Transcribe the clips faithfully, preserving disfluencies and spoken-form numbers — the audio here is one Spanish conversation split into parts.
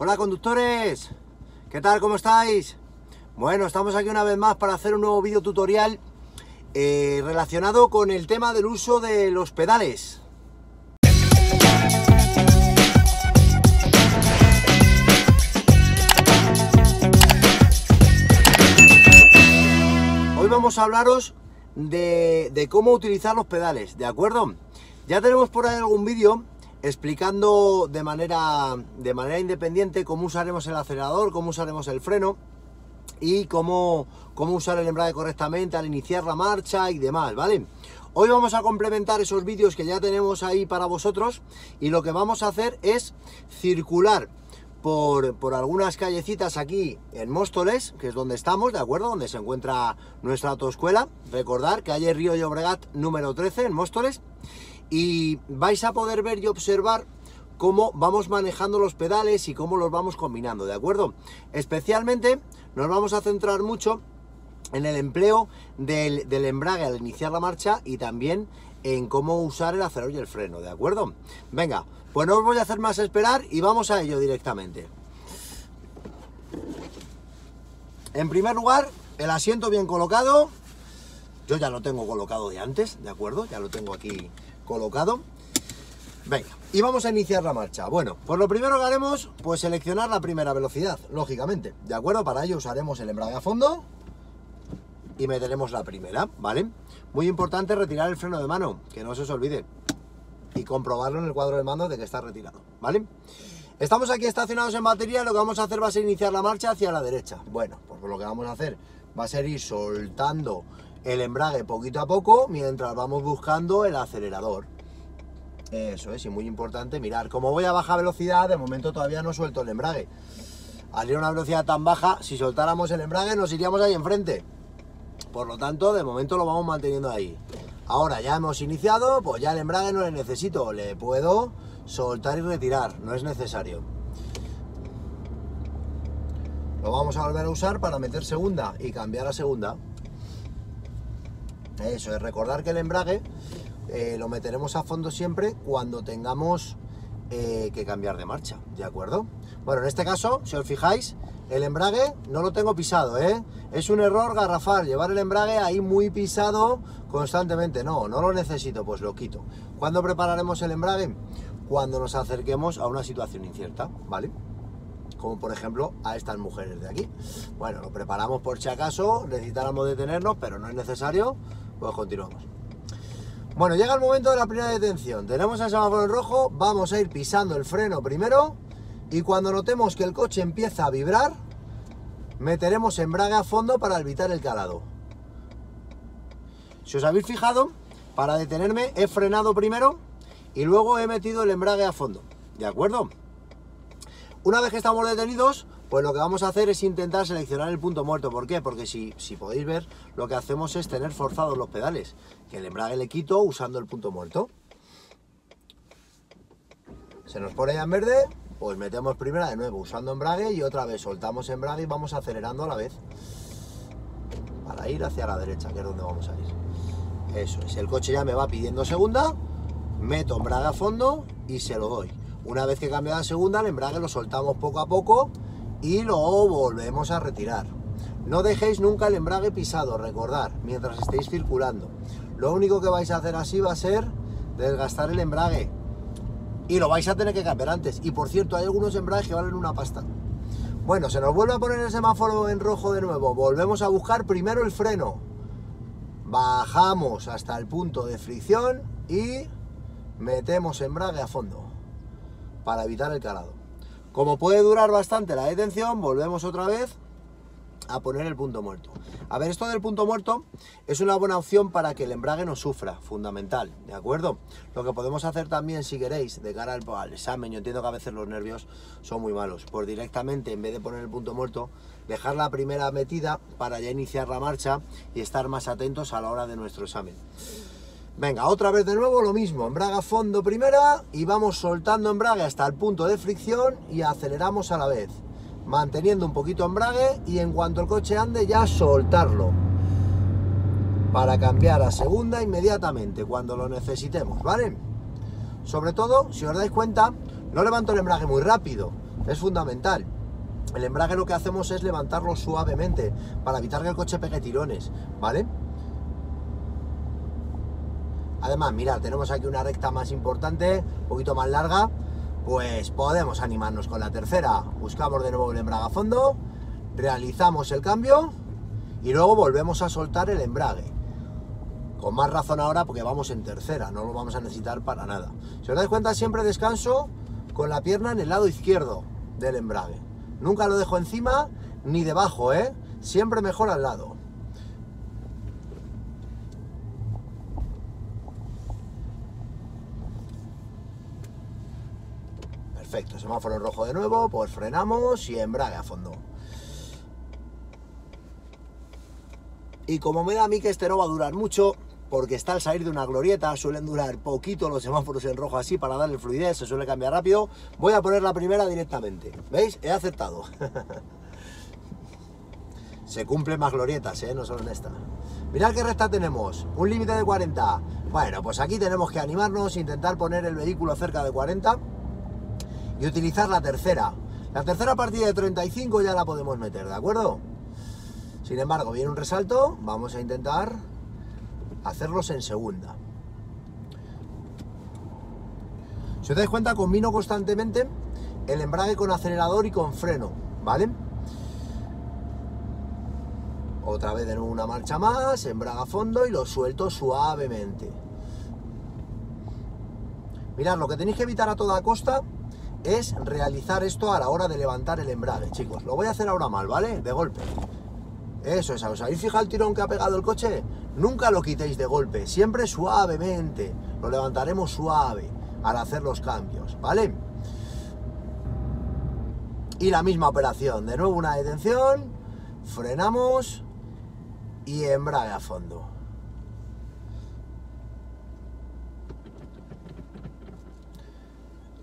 Hola conductores, ¿qué tal? ¿Cómo estáis? Bueno, estamos aquí una vez más para hacer un nuevo vídeo tutorial eh, relacionado con el tema del uso de los pedales. Hoy vamos a hablaros de, de cómo utilizar los pedales, ¿de acuerdo? Ya tenemos por ahí algún vídeo explicando de manera, de manera independiente cómo usaremos el acelerador, cómo usaremos el freno y cómo, cómo usar el embrague correctamente al iniciar la marcha y demás, ¿vale? Hoy vamos a complementar esos vídeos que ya tenemos ahí para vosotros y lo que vamos a hacer es circular por, por algunas callecitas aquí en Móstoles, que es donde estamos, ¿de acuerdo? Donde se encuentra nuestra autoescuela. Recordar que calle Río Llobregat número trece en Móstoles. Y vais a poder ver y observar cómo vamos manejando los pedales y cómo los vamos combinando, ¿de acuerdo? Especialmente nos vamos a centrar mucho en el empleo del, del embrague al iniciar la marcha y también en cómo usar el acelerador y el freno, ¿de acuerdo? Venga, pues no os voy a hacer más esperar y vamos a ello directamente. En primer lugar, el asiento bien colocado. Yo ya lo tengo colocado de antes, ¿de acuerdo? Ya lo tengo aquí colocado. Venga, y vamos a iniciar la marcha. Bueno, pues lo primero que haremos, pues seleccionar la primera velocidad, lógicamente, ¿de acuerdo? Para ello usaremos el embrague a fondo y meteremos la primera, ¿vale? Muy importante retirar el freno de mano, que no se os olvide, y comprobarlo en el cuadro de mando de que está retirado, ¿vale? Estamos aquí estacionados en batería, lo que vamos a hacer va a ser iniciar la marcha hacia la derecha. Bueno, pues lo que vamos a hacer va a ser ir soltando el embrague poquito a poco mientras vamos buscando el acelerador. Eso es, y muy importante, mirar, como voy a baja velocidad, de momento todavía no suelto el embrague. Al ir a una velocidad tan baja, si soltáramos el embrague nos iríamos ahí enfrente. Por lo tanto, de momento lo vamos manteniendo ahí. Ahora ya hemos iniciado, pues ya el embrague no le necesito, le puedo soltar y retirar, no es necesario. Lo vamos a volver a usar para meter segunda y cambiar a segunda. Eso es, recordar que el embrague eh, lo meteremos a fondo siempre cuando tengamos eh, que cambiar de marcha, ¿de acuerdo? Bueno, en este caso, si os fijáis, el embrague no lo tengo pisado, ¿eh? Es un error garrafal, llevar el embrague ahí muy pisado constantemente. No, no lo necesito, pues lo quito. ¿Cuándo prepararemos el embrague? Cuando nos acerquemos a una situación incierta, ¿vale? Como por ejemplo a estas mujeres de aquí. Bueno, lo preparamos por si acaso necesitáramos detenernos, pero no es necesario. Pues continuamos. Bueno, llega el momento de la primera detención. Tenemos el semáforo en rojo, vamos a ir pisando el freno primero y cuando notemos que el coche empieza a vibrar, meteremos embrague a fondo para evitar el calado. Si os habéis fijado, para detenerme he frenado primero y luego he metido el embrague a fondo, ¿de acuerdo? Una vez que estamos detenidos, pues lo que vamos a hacer es intentar seleccionar el punto muerto. ¿Por qué? Porque si, si podéis ver, lo que hacemos es tener forzados los pedales, que el embrague le quito usando el punto muerto. Se nos pone ya en verde, pues metemos primera de nuevo usando embrague y otra vez soltamos embrague y vamos acelerando a la vez para ir hacia la derecha, que es donde vamos a ir. Eso es, el coche ya me va pidiendo segunda, meto embrague a fondo y se lo doy. Una vez que cambia la segunda, el embrague lo soltamos poco a poco y lo volvemos a retirar. No dejéis nunca el embrague pisado, recordad, mientras estéis circulando. Lo único que vais a hacer así va a ser desgastar el embrague. Y lo vais a tener que cambiar antes. Y por cierto, hay algunos embragues que valen una pasta. Bueno, se nos vuelve a poner el semáforo en rojo de nuevo. Volvemos a buscar primero el freno. Bajamos hasta el punto de fricción y metemos embrague a fondo para evitar el calado. Como puede durar bastante la detención, volvemos otra vez a poner el punto muerto. A ver, esto del punto muerto es una buena opción para que el embrague no sufra, fundamental, ¿de acuerdo? Lo que podemos hacer también, si queréis, de cara al, al examen, yo entiendo que a veces los nervios son muy malos, pues directamente, en vez de poner el punto muerto, dejar la primera metida para ya iniciar la marcha y estar más atentos a la hora de nuestro examen. Venga, otra vez de nuevo lo mismo, embrague a fondo primera y vamos soltando embrague hasta el punto de fricción y aceleramos a la vez, manteniendo un poquito embrague y en cuanto el coche ande ya soltarlo para cambiar a segunda inmediatamente cuando lo necesitemos, ¿vale? Sobre todo, si os dais cuenta, no levanto el embrague muy rápido, es fundamental. El embrague lo que hacemos es levantarlo suavemente para evitar que el coche pegue tirones, ¿vale? Además, mirad, tenemos aquí una recta más importante, un poquito más larga, pues podemos animarnos con la tercera. Buscamos de nuevo el embrague a fondo, realizamos el cambio y luego volvemos a soltar el embrague. Con más razón ahora porque vamos en tercera, no lo vamos a necesitar para nada. Si os dais cuenta, siempre descanso con la pierna en el lado izquierdo del embrague. Nunca lo dejo encima ni debajo, ¿eh? Siempre mejor al lado. Perfecto, semáforo rojo de nuevo, pues frenamos y embrague a fondo. Y como me da a mí que este no va a durar mucho, porque está al salir de una glorieta, suelen durar poquito los semáforos en rojo así para darle fluidez, se suele cambiar rápido, voy a poner la primera directamente. ¿Veis? He acertado. Se cumplen más glorietas, ¿eh? No solo en esta. Mirad qué recta tenemos, un límite de cuarenta. Bueno, pues aquí tenemos que animarnos, intentar poner el vehículo cerca de cuarenta y utilizar la tercera. La tercera partida de treinta y cinco ya la podemos meter, ¿de acuerdo? Sin embargo, viene un resalto, vamos a intentar hacerlos en segunda. Si os dais cuenta, combino constantemente el embrague con acelerador y con freno, ¿vale? Otra vez de nuevo una marcha más, embrague a fondo y lo suelto suavemente. Mirad, lo que tenéis que evitar a toda costa es realizar esto a la hora de levantar el embrague, chicos. Lo voy a hacer ahora mal, ¿vale? De golpe. Eso es, ¿os habéis fijado el tirón que ha pegado el coche? Nunca lo quitéis de golpe, siempre suavemente. Lo levantaremos suave al hacer los cambios, ¿vale? Y la misma operación, de nuevo una detención, frenamos y embrague a fondo.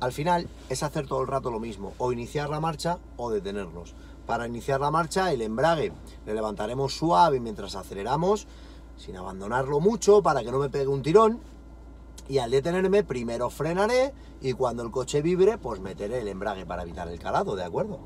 Al final es hacer todo el rato lo mismo, o iniciar la marcha o detenernos. Para iniciar la marcha, el embrague le levantaremos suave mientras aceleramos, sin abandonarlo mucho para que no me pegue un tirón, y al detenerme primero frenaré y cuando el coche vibre pues meteré el embrague para evitar el calado, ¿de acuerdo?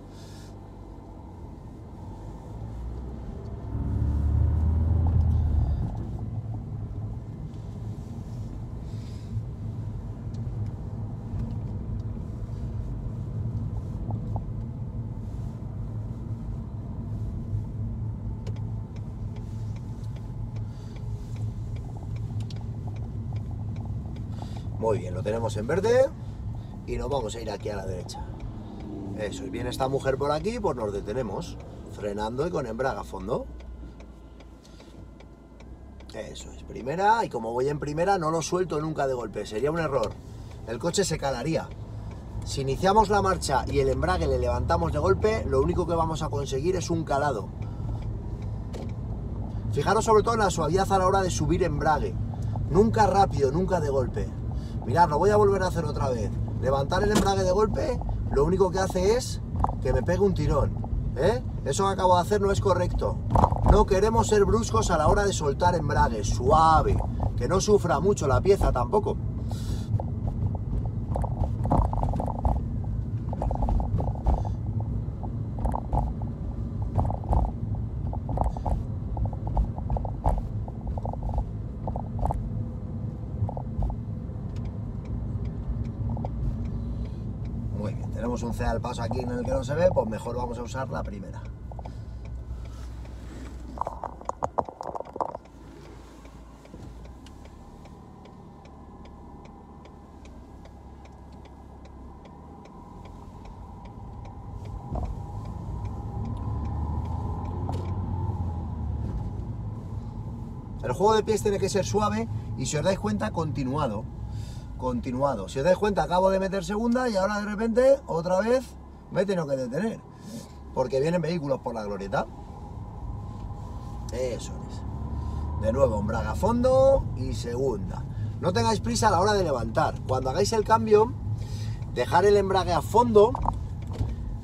Muy bien, lo tenemos en verde y nos vamos a ir aquí a la derecha. Eso, y viene esta mujer por aquí, pues nos detenemos, frenando y con embrague a fondo. Eso es, primera, y como voy en primera no lo suelto nunca de golpe, sería un error. El coche se calaría. Si iniciamos la marcha y el embrague le levantamos de golpe, lo único que vamos a conseguir es un calado. Fijaros sobre todo en la suavidad a la hora de subir embrague. Nunca rápido, nunca de golpe. Mirad, lo voy a volver a hacer otra vez. Levantar el embrague de golpe, lo único que hace es que me pegue un tirón, ¿eh? Eso que acabo de hacer no es correcto. No queremos ser bruscos a la hora de soltar embrague, suave, que no sufra mucho la pieza tampoco. Un C al paso aquí en el que no se ve, pues mejor vamos a usar la primera. El juego de pies tiene que ser suave y, si os dais cuenta, continuado. Continuado. Si os dais cuenta, acabo de meter segunda y ahora de repente, otra vez, me he tenido que detener. Porque vienen vehículos por la glorieta. Eso es. De nuevo, embrague a fondo y segunda. No tengáis prisa a la hora de levantar. Cuando hagáis el cambio, dejar el embrague a fondo,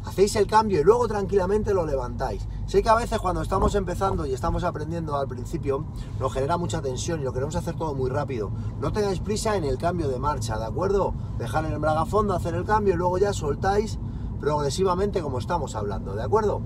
hacéis el cambio y luego tranquilamente lo levantáis. Sé que a veces cuando estamos empezando y estamos aprendiendo al principio nos genera mucha tensión y lo queremos hacer todo muy rápido. No tengáis prisa en el cambio de marcha, ¿de acuerdo? Dejar el embrague a fondo, hacer el cambio y luego ya soltáis progresivamente como estamos hablando, ¿de acuerdo?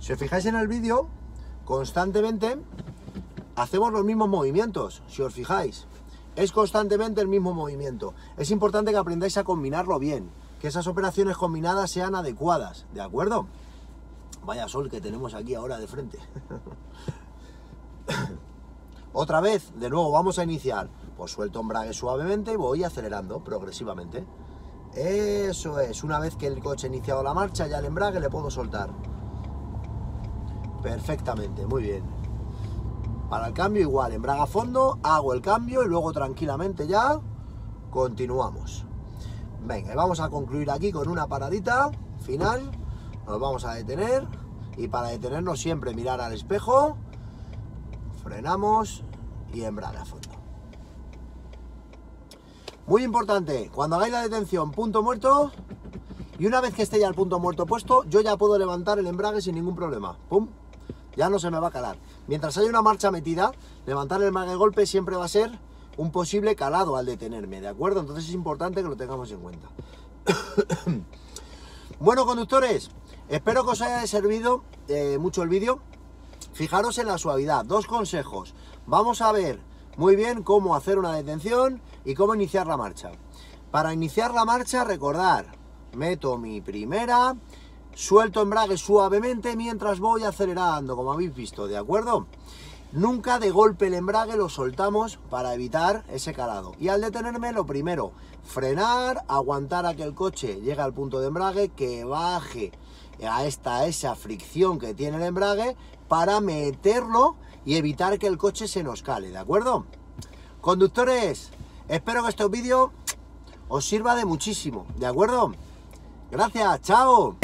Si os fijáis en el vídeo, constantemente hacemos los mismos movimientos, si os fijáis. Es constantemente el mismo movimiento. Es importante que aprendáis a combinarlo bien, que esas operaciones combinadas sean adecuadas, ¿de acuerdo? Vaya sol que tenemos aquí ahora de frente. Otra vez, de nuevo, vamos a iniciar. Pues suelto embrague suavemente y voy acelerando progresivamente. Eso es, una vez que el coche ha iniciado la marcha, ya el embrague le puedo soltar. Perfectamente, muy bien. Para el cambio igual, embrague a fondo, hago el cambio y luego tranquilamente ya continuamos. Venga, vamos a concluir aquí con una paradita final. Nos vamos a detener y para detenernos siempre mirar al espejo, frenamos y embrague a fondo. Muy importante, cuando hagáis la detención, punto muerto. Y una vez que esté ya el punto muerto puesto, yo ya puedo levantar el embrague sin ningún problema. ¡Pum! Ya no se me va a calar. Mientras haya una marcha metida, levantar el embrague de golpe siempre va a ser un posible calado al detenerme, ¿de acuerdo? Entonces es importante que lo tengamos en cuenta. Bueno, conductores, espero que os haya servido eh, mucho el vídeo. Fijaros en la suavidad. Dos consejos. Vamos a ver muy bien cómo hacer una detención y cómo iniciar la marcha. Para iniciar la marcha, recordar... meto mi primera, suelto embrague suavemente mientras voy acelerando, como habéis visto, ¿de acuerdo? Nunca de golpe el embrague lo soltamos para evitar ese calado. Y al detenerme, lo primero, frenar, aguantar a que el coche llegue al punto de embrague, que baje a esta, esa fricción que tiene el embrague para meterlo y evitar que el coche se nos cale, ¿de acuerdo? Conductores, espero que este vídeo os sirva de muchísimo, ¿de acuerdo? Gracias, chao.